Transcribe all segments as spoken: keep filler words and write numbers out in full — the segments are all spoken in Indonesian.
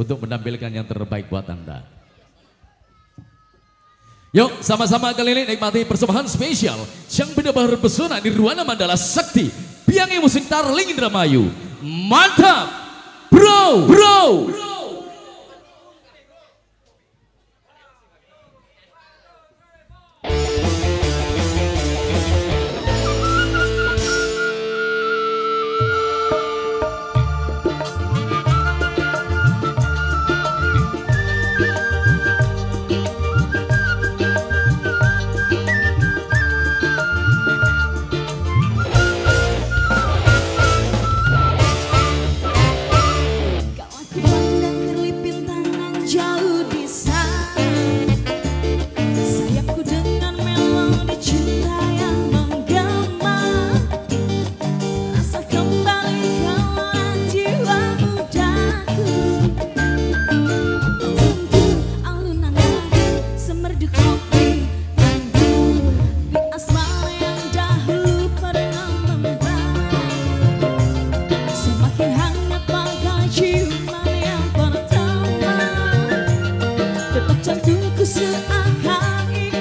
untuk menampilkan yang terbaik buat Anda. Yuk sama-sama keliling nikmati persembahan spesial yang benar-benar pesona di Ruwana Mandala Sakti, piangi musik Tarling Indramayu. Mantap, bro, bro. bro.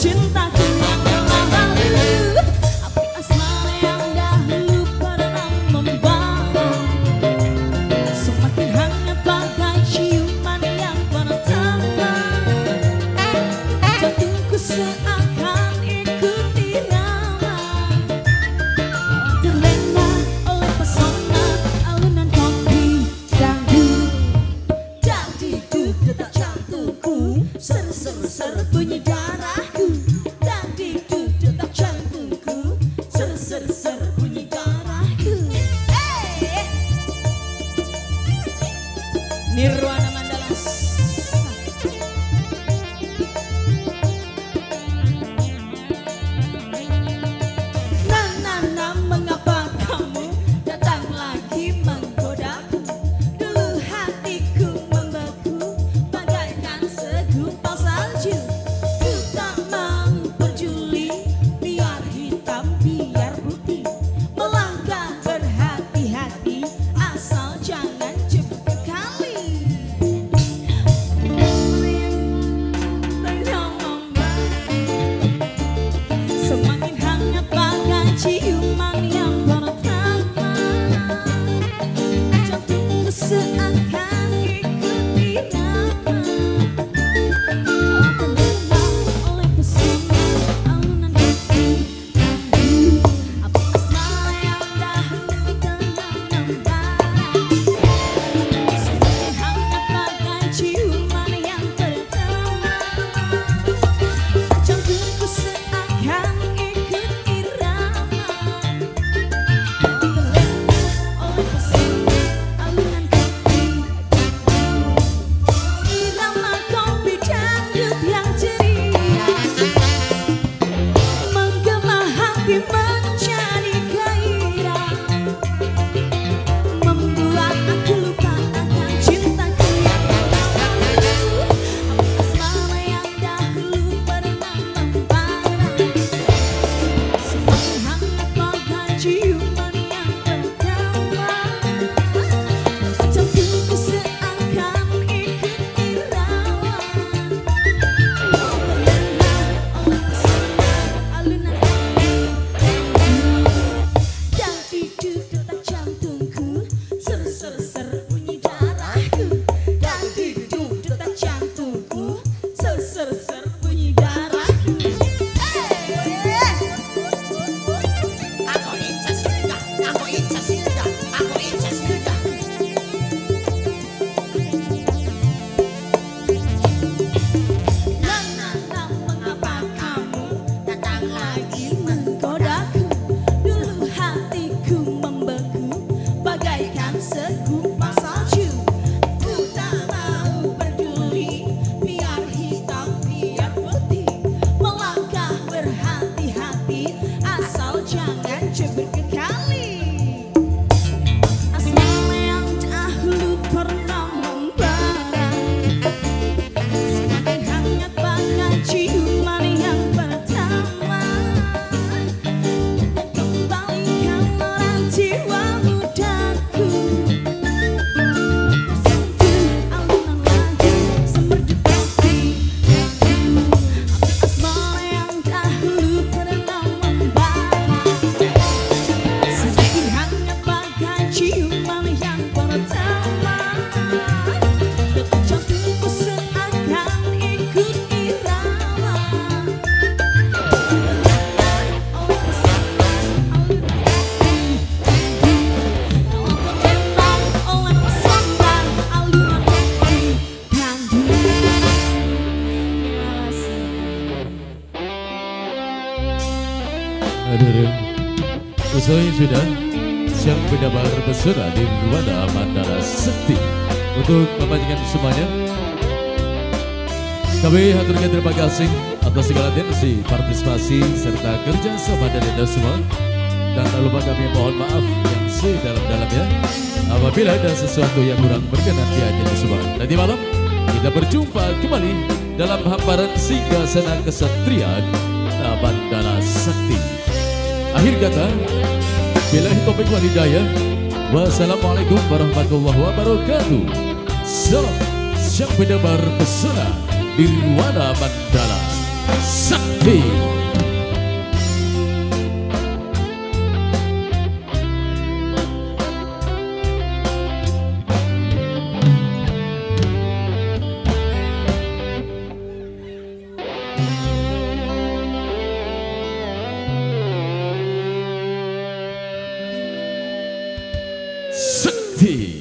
Cintaku, api asmara yang dahulu pernah membawa jangan cebur ke kali. Asal yang dahulu pernah membara, semakin hangat bakal ciuman yang pertama. Kembalikan orang jiwa mudaku, sentuh alunan lagu semerdu kopi. Asal yang dahulu pernah membara, semakin hangat bakal ciuman yang pertama. Jantungku seakan ikut irama. Hadirin, usai sudah siap berdebar bersera di Ruwana Mandala Sakti untuk memajukan semuanya. Kami haturkan terima kasih atas segala atensi, partisipasi serta kerjasama dari Anda semua. Dan tak lupa kami mohon maaf yang sedalam-dalamnya apabila ada sesuatu yang kurang berkenan di hati semua. Nanti malam kita berjumpa kembali dalam hamparan singgasana kesatriaan Mandala Sakti. Akhir kata, billahi taufiq wal hidayah. Wassalamualaikum warahmatullahi wabarakatuh. Salam siang berdebar pesona di Ruwana Mandala Sakti. Sakti.